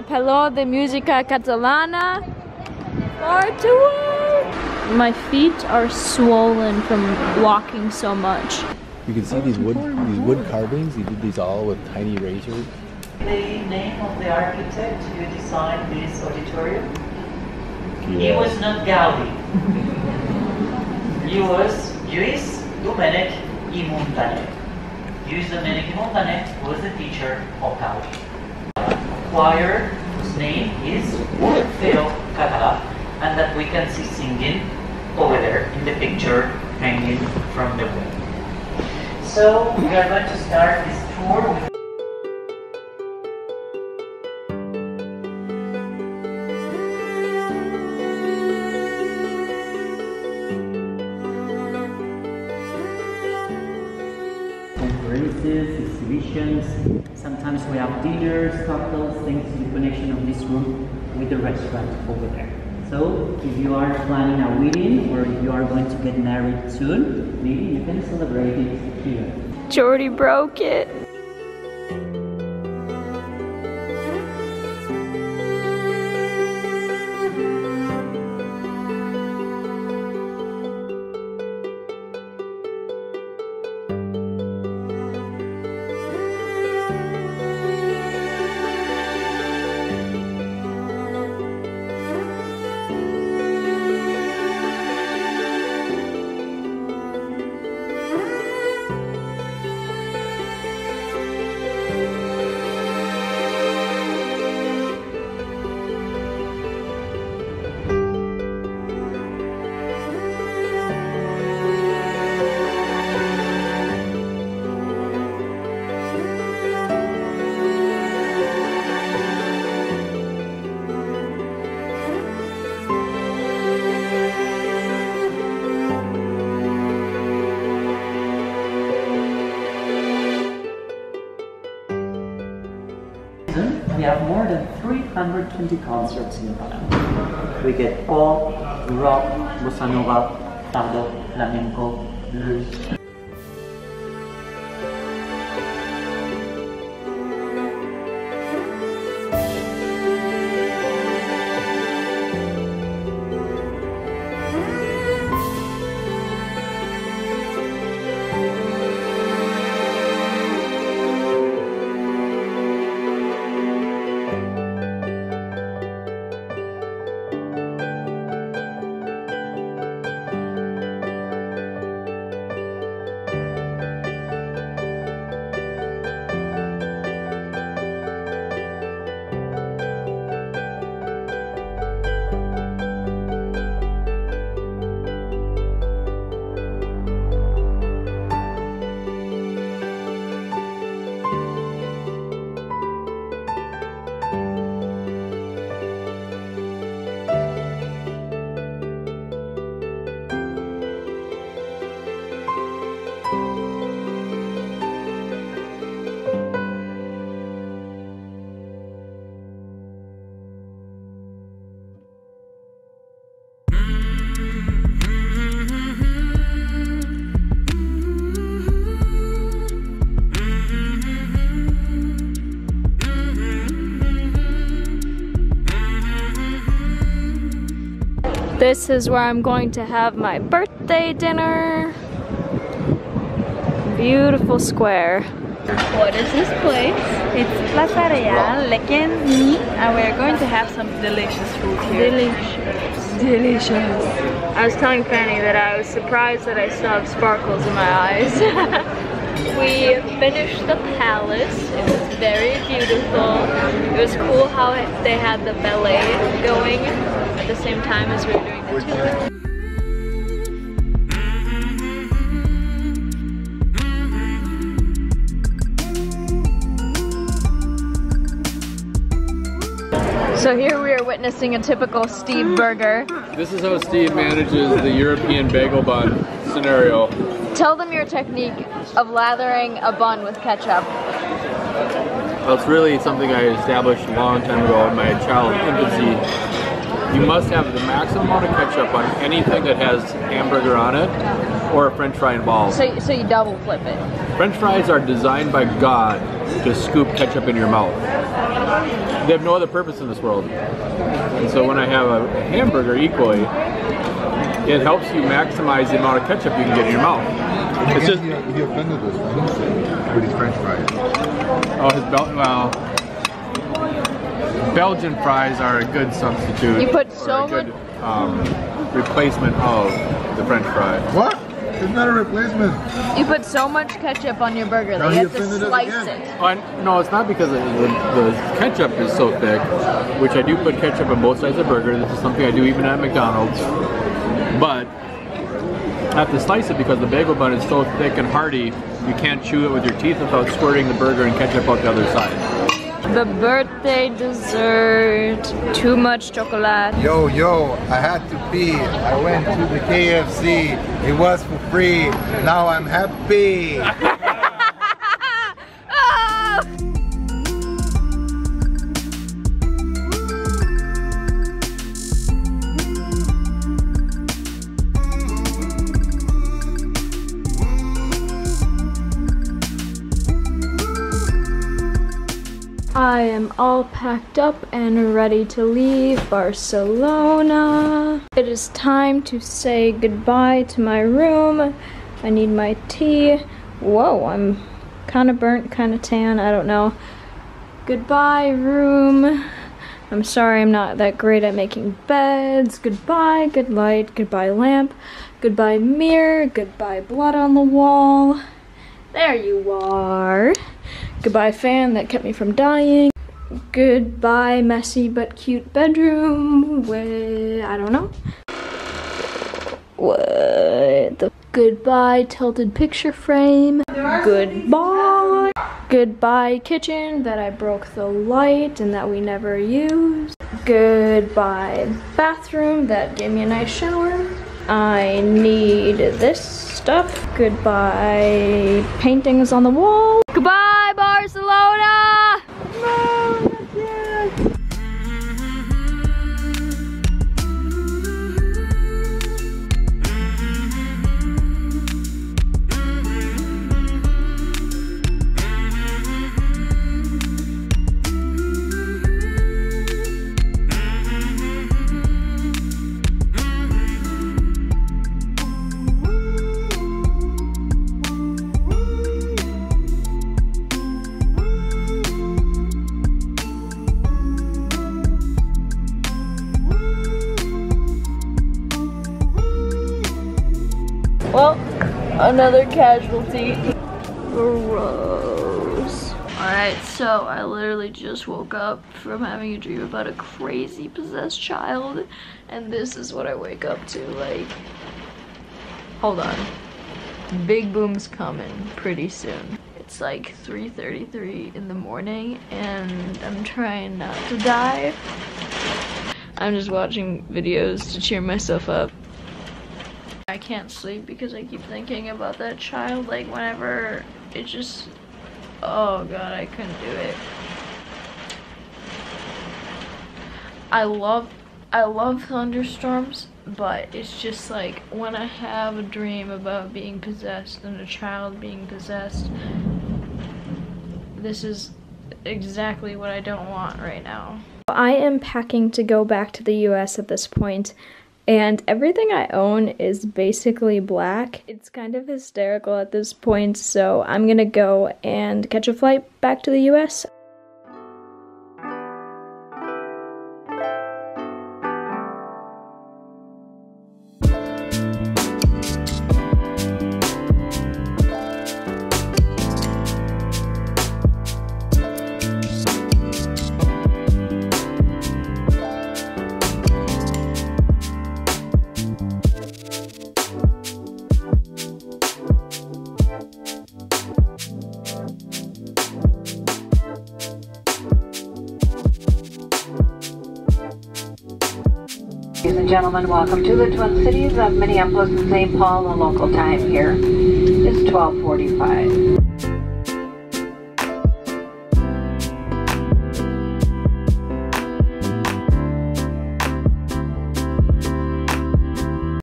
the Palau de la Música Catalana. Far too. My feet are swollen from walking so much. You can see these wood carvings. He did these all with tiny razors. The name of the architect who designed this auditorium? Yes. He was not Gaudí. He was Luis Domenech I Montaner. Luis Domenech I Montaner was the teacher of Gaudí. Choir whose name is Orfeó Català, and that we can see singing over there in the picture hanging from the wall. So we are going to start this tour with conferences, exhibitions. Sometimes we have dinners, cocktails, things in connection of this room with the restaurant over there. So if you are planning a wedding or if you are going to get married soon, maybe you can celebrate it here. Jordy broke it. We have more than 320 concerts in Palau. We get pop, rock, bossa nova, tardo, flamenco, blues. This is where I'm going to have my birthday dinner. Beautiful square. What is this place? It's Plaza Real, Lequenni, and we're going to have some delicious food here. Delicious. Delicious. I was telling Fanny that I was surprised that I still have sparkles in my eyes. We finished the palace. It was very beautiful. It was cool how they had the ballet going at the same time as we were doing the tour. So here we are witnessing a typical Steve burger. This is how Steve manages the European bagel bun scenario. Tell them your technique of lathering a bun with ketchup. Well, it's really something I established a long time ago in my childhood infancy. You must have the maximum amount of ketchup on anything that has hamburger on it. or a French fry involved. So you double flip it. French fries are designed by God to scoop ketchup in your mouth. They have no other purpose in this world. And so when I have a hamburger equally, it helps you maximize the amount of ketchup you can get in your mouth. It's just, he offended us with his French fries. Oh, his belt, well, Belgian fries are a good substitute. You put so much. Replacement of the French fry. What? It's not a replacement. You put so much ketchup on your burger that you have to slice it. No, it's not because the ketchup is so thick, which I do put ketchup on both sides of the burger. This is something I do even at McDonald's. But I have to slice it because the bagel bun is so thick and hearty, you can't chew it with your teeth without squirting the burger and ketchup out the other side. The birthday dessert, too much chocolate. Yo, I had to pee. I went to the KFC. It was for free. Now I'm happy. I am all packed up and ready to leave Barcelona. It is time to say goodbye to my room. I need my tea. Whoa, I'm kind of burnt, kind of tan, I don't know. Goodbye, room. I'm sorry I'm not that great at making beds. Goodbye, good light, goodbye lamp, goodbye mirror, goodbye blood on the wall. There you are. Goodbye fan that kept me from dying. Goodbye messy but cute bedroom with, I don't know. What the? Goodbye tilted picture frame. Goodbye. Goodbye kitchen that I broke the light and that we never used. Goodbye bathroom that gave me a nice shower. I need this stuff. Goodbye paintings on the wall. Goodbye Barcelona! No, not yet. Well, another casualty. Gross. Alright, so I literally just woke up from having a dream about a crazy possessed child, and this is what I wake up to, like, hold on. Big boom's coming pretty soon. It's like 3:33 in the morning, and I'm trying not to die. I'm just watching videos to cheer myself up. I can't sleep because I keep thinking about that child, like whenever it just, oh god, I couldn't do it. I love thunderstorms, but it's just like when I have a dream about being possessed and a child being possessed, this is exactly what I don't want right now. I am packing to go back to the US at this point. And everything I own is basically black. It's kind of hysterical at this point, so I'm gonna go and catch a flight back to the US. Ladies and gentlemen, welcome to the Twin Cities of Minneapolis and St. Paul, the local time here is 12:45.